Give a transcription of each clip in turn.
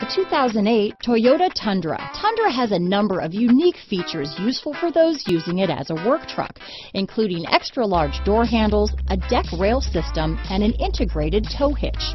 The 2008 Toyota Tundra. Tundra has a number of unique features useful for those using it as a work truck, including extra-large door handles, a deck rail system, and an integrated tow hitch.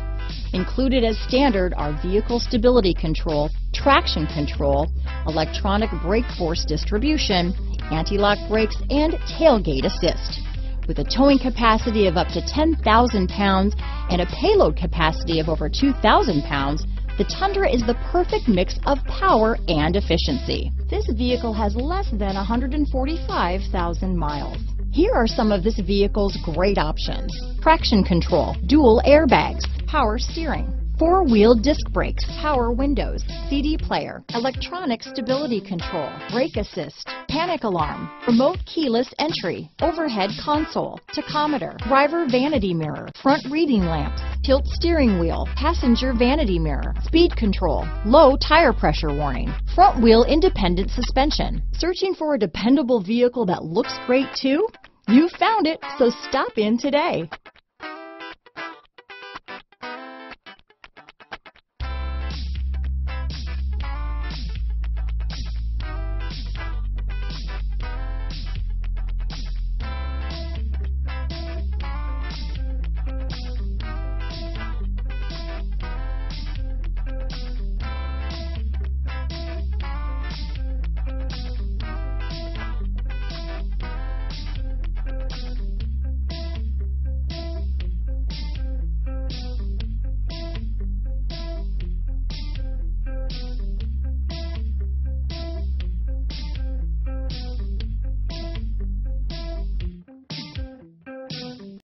Included as standard are vehicle stability control, traction control, electronic brake force distribution, anti-lock brakes, and tailgate assist. With a towing capacity of up to 10,000 pounds and a payload capacity of over 2,000 pounds, the Tundra is the perfect mix of power and efficiency. This vehicle has less than 145,000 miles. Here are some of this vehicle's great options: traction control, dual airbags, power steering, four-wheel disc brakes, power windows, CD player, electronic stability control, brake assist, panic alarm, remote keyless entry, overhead console, tachometer, driver vanity mirror, front reading lamps, tilt steering wheel, passenger vanity mirror, speed control, low tire pressure warning, front wheel independent suspension. Searching for a dependable vehicle that looks great too? You found it, so stop in today.